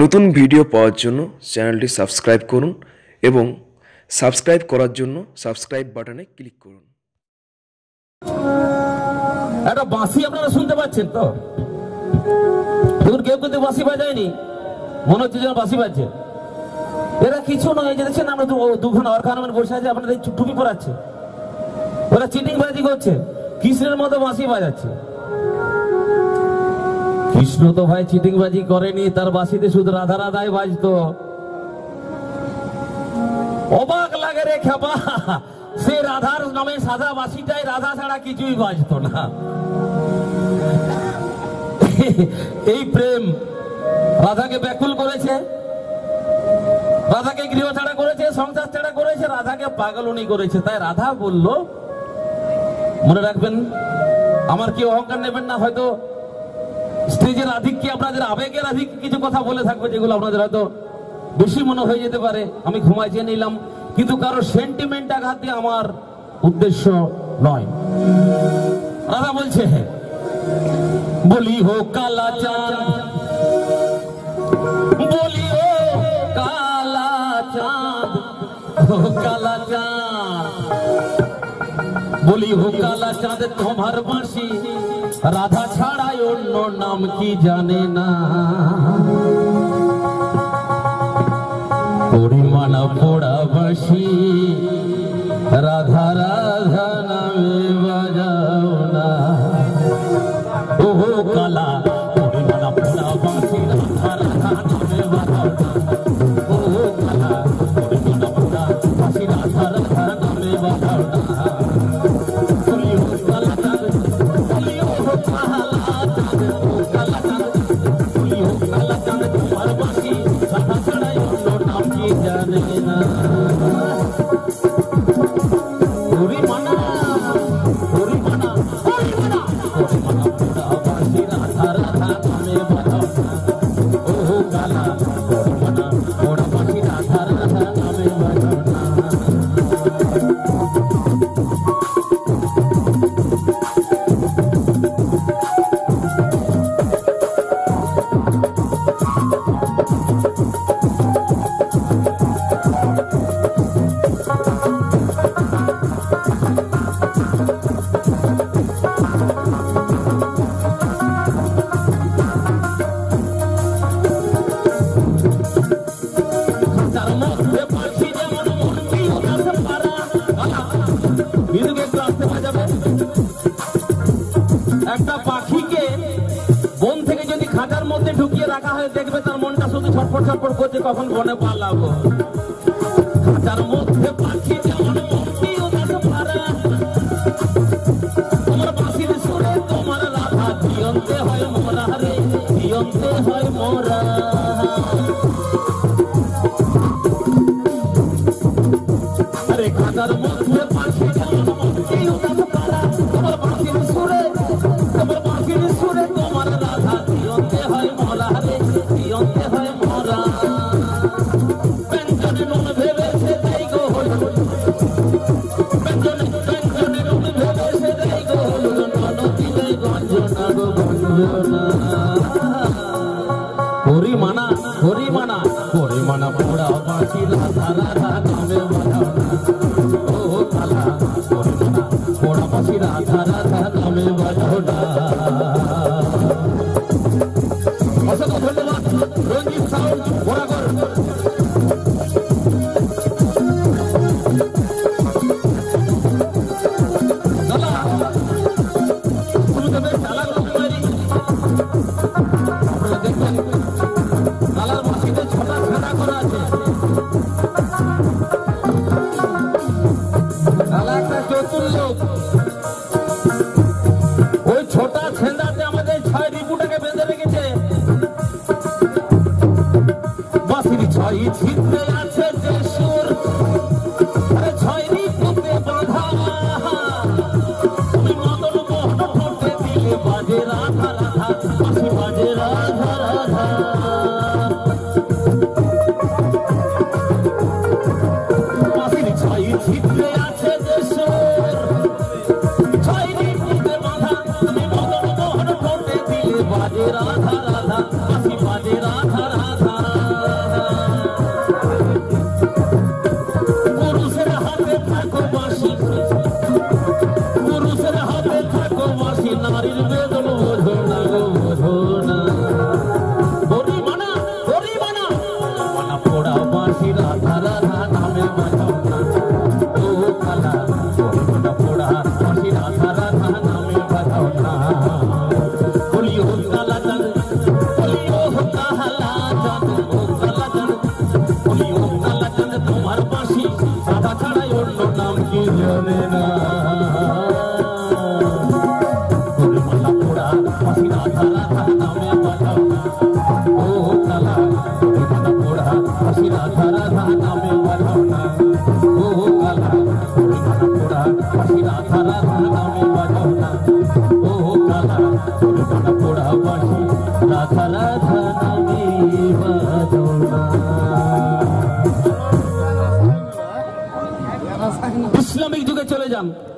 नतून भिडियो पाওয়ার জন্য চ্যানেলটি সাবস্ক্রাইব করুন এবং সাবস্ক্রাইব করার জন্য সাবস্ক্রাইব বাটনে ক্লিক করুন। এটা বাঁশি আপনারা শুনতে পাচ্ছেন তো? দেখুন কেউ কিন্তু বাঁশি বাজায়নি, মনে হচ্ছে যেন বাঁশি বাজছে। এরা কিছু নয়, যে দেখছেন আমরা দুখানা অরখানা বসে আছে, আপনারা টুপি পরাচ্ছে, ওরা চিটিং বাজি করছে, কৃষ্ণের মতো বাঁশি বাজাচ্ছে। কৃষ্ণ তো ভাই চিটিংবাজি করেনি, তার বাঁশিতে শুধু রাধা রাধাই বাজতো। অবাক লাগে রে খেপা, সে রাধার নামে সাদা বাঁশিটাই রাধা ছাড়া কিছুই বাজতো না। এই প্রেম রাধাকে ব্যাকুল করেছে, রাধাকে গৃহ ছাড়া করেছে, সংসার ছাড়া করেছে, রাধাকে পাগলনি করেছে। তাই রাধা বলল, মনে রাখবেন, আমার কি অহংকার নেবেন না, হয়তো স্টেজের আধিক্যে আপনাদের আবেগের আধিক্যে কিছু কথা বলে থাকবে যেগুলো আপনাদের হয়তো বেশি মনে হয়ে যেতে পারে, আমি ঘুমাই চেয়ে নিলাম, কিন্তু কারো সেন্টিমেন্ট আঘাত দিয়ে আমার উদ্দেশ্য নয়। রাধা বলছে, বলি হো কালাচাঁদ, বলি হো কালাচাঁদ, হো কালাচাঁদ, বলি হো কালাচাঁদ, তোমার বাঁশি রাধা ছাড়া অন্য নাম কি জানে না। পরিমাণা পোড়া বাঁশি রাধা রাধা নামে বাজাও না। ও কালা পরিমাণা পোড়া বাঁশি রাধা রাধা নামে বাজাও না। ও কালা পরিমাণা পোড়া বাঁশি রাধা রাধা নামে বাজাও না। একটা পাখিকে বন থেকে যদি খাঁচার মধ্যে ঢুকিয়ে রাখা হয়, দেখবে তার মনটা শুধু ছটফট ছটফট করছে, কখন বনে পালাবো। খাঁচার মধ্যে পাখি যেমন তোমার বাঁশির সুরে তোমার রাধা জিয়ন্তে হয় মোরা রে, জিয়ন্তে হয় মোরা। আরে খাঁচার মধ্যে পাখি যেমন তোমার বাঁশির সুরে, তোমার বাঁশির সুরে তোমার রাধা জিয়ন্তে হয় মোরা রে, জিয়ন্তে হয় মোরা। পেঞ্জনে নুন ভেবেছে তাই গো হল, পেঞ্জনে পেঞ্জনে নুন ভেবেছে তাই গো হল, ননতি তাই গঞ্জনা গো গঞ্জনা। হরিমানা হরিমানা হরিমানা পোড়া বাঁশি রাধা রাধা নামে বাজাও না। ও কালা হরিমানা পোড়া বাঁশি রাধা রাধা নামে বাজাও না। অসংখ্য ধন্যবাদ রঞ্জিত সাউন্ড বরাবর। Radha Radha, Radha Radha। Islamic जुगे चले जाओ।